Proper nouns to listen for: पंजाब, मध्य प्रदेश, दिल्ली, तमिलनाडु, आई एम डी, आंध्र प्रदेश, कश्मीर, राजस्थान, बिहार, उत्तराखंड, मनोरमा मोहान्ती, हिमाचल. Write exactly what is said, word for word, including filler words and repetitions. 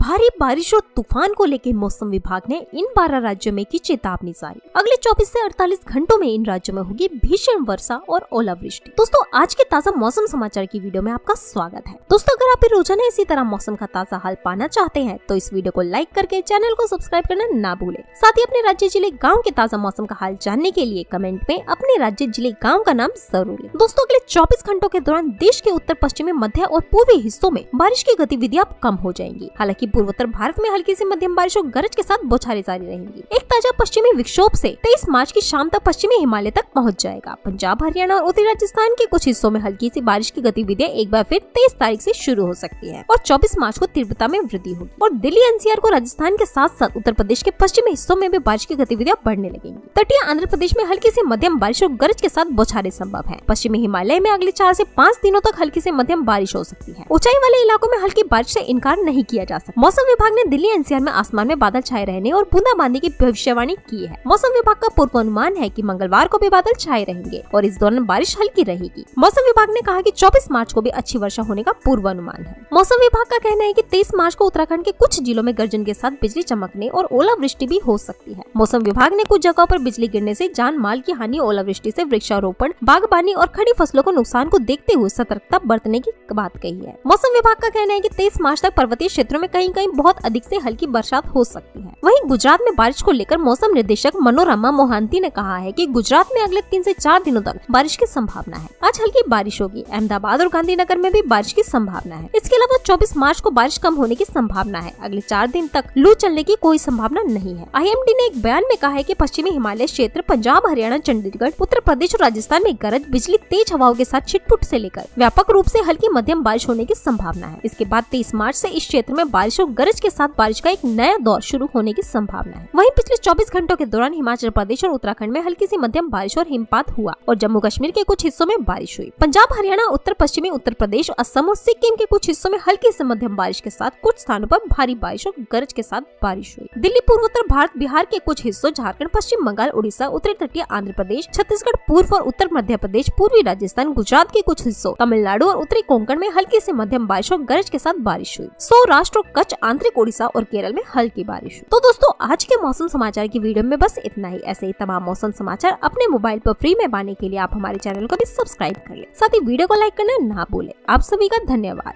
भारी बारिश और तूफान को लेकर मौसम विभाग ने इन बारह राज्यों में की चेतावनी जारी। अगले चौबीस से अड़तालीस घंटों में इन राज्यों में होगी भीषण वर्षा और ओलावृष्टि। दोस्तों, आज के ताज़ा मौसम समाचार की वीडियो में आपका स्वागत है। दोस्तों, अगर आप रोजाना इसी तरह मौसम का ताज़ा हाल पाना चाहते हैं तो इस वीडियो को लाइक करके चैनल को सब्सक्राइब करना ना भूले। साथ ही अपने राज्य, जिले, गाँव के ताज़ा मौसम का हाल जानने के लिए कमेंट में अपने राज्य, जिले, गाँव का नाम जरूर लें। दोस्तों, अगले चौबीस घंटों के दौरान देश के उत्तर, पश्चिमी, मध्य और पूर्वी हिस्सों में बारिश की गतिविधियां कम हो जाएंगी। हालांकि पूर्वोत्तर भारत में हल्की से मध्यम बारिश और गरज के साथ बौछारें जारी रहेंगी। एक ताजा पश्चिमी विक्षोभ से तेईस मार्च की शाम तक पश्चिमी हिमालय तक पहुंच जाएगा। पंजाब, हरियाणा और उत्तरी राजस्थान के कुछ हिस्सों में हल्की सी बारिश की गतिविधियां एक बार फिर तेईस तारीख से शुरू हो सकती है और चौबीस मार्च को तीव्रता में वृद्धि होगी। और दिल्ली एनसीआर को राजस्थान के साथ साथ उत्तर प्रदेश के पश्चिमी हिस्सों में भी बारिश की गतिविधियां बढ़ने लगेंगी। तटीय आंध्र प्रदेश में हल्की से मध्यम बारिश और गरज के साथ बौछारें संभव है। पश्चिमी हिमालय में अगले चार से पाँच दिनों तक हल्की से मध्यम बारिश हो सकती है। ऊंचाई वाले इलाकों में हल्की बारिश से इनकार नहीं किया जा सकता। मौसम विभाग ने दिल्ली एनसीआर में आसमान में बादल छाए रहने और बूंदाबांदी की भविष्यवाणी की है। मौसम विभाग का पूर्वानुमान है कि मंगलवार को भी बादल छाए रहेंगे और इस दौरान बारिश हल्की रहेगी। मौसम विभाग ने कहा कि चौबीस मार्च को भी अच्छी वर्षा होने का पूर्वानुमान है। मौसम विभाग का कहना है कि तेईस मार्च को उत्तराखंड के कुछ जिलों में गर्जन के साथ बिजली चमकने और ओलावृष्टि भी हो सकती है। मौसम विभाग ने कुछ जगहों पर बिजली गिरने से जान माल की हानि, ओलावृष्टि से वृक्षारोपण, बागबानी और खड़ी फसलों को नुकसान को देखते हुए सतर्कता बरतने की बात कही है। मौसम विभाग का कहना है कि तेईस मार्च तक पर्वतीय क्षेत्रों में कहीं कहीं बहुत अधिक से हल्की बरसात हो सकती है। वहीं गुजरात में बारिश को लेकर मौसम निदेशक मनोरमा मोहान्ती ने कहा है कि गुजरात में अगले तीन से चार दिनों तक बारिश की संभावना है। आज हल्की बारिश होगी। अहमदाबाद और गांधीनगर में भी बारिश की संभावना है। इसके अलावा चौबीस मार्च को बारिश कम होने की संभावना है। अगले चार दिन तक लू चलने की कोई संभावना नहीं है। आई एम डी ने एक बयान में कहा है कि पश्चिमी हिमालय क्षेत्र, पंजाब, हरियाणा, चंडीगढ़, उत्तर प्रदेश और राजस्थान में गरज, बिजली, तेज हवाओं के साथ छिटपुट से लेकर व्यापक रूप से हल्की मध्यम बारिश होने की संभावना है। इसके बाद तेईस मार्च से इस क्षेत्र में बारिश और गरज के साथ बारिश का एक नया दौर शुरू होने की संभावना है। वहीं पिछले चौबीस घंटों के दौरान हिमाचल प्रदेश और उत्तराखंड में हल्की सी मध्यम बारिश और हिमपात हुआ और जम्मू कश्मीर के कुछ हिस्सों में बारिश हुई। पंजाब, हरियाणा, उत्तर पश्चिमी उत्तर प्रदेश, असम और सिक्किम के कुछ हिस्सों में हल्की से मध्यम बारिश के साथ कुछ स्थानों पर भारी बारिश और गरज के साथ बारिश हुई। दिल्ली, पूर्वोत्तर भारत, बिहार के कुछ हिस्सों, झारखंड, पश्चिम बंगाल, उड़ीसा, उत्तरी तटीय आंध्र प्रदेश, छत्तीसगढ़, पूर्व और उत्तर मध्य प्रदेश, पूर्वी राजस्थान, गुजरात के कुछ हिस्सों, तमिलनाडु और उत्तरी कोंकण में हल्की से मध्यम बारिश और गरज के साथ बारिश हुई। सौराष्ट्र, कच्छ, आंतरिक ओडिशा और केरल में हल्की बारिश हुई। तो दोस्तों, आज के मौसम समाचार की वीडियो में बस इतना ही। ऐसे ही तमाम मौसम समाचार अपने मोबाइल पर फ्री में पाने के लिए आप हमारे चैनल को भी सब्सक्राइब कर लें। साथ ही वीडियो को लाइक करना ना भूलें। आप सभी का धन्यवाद।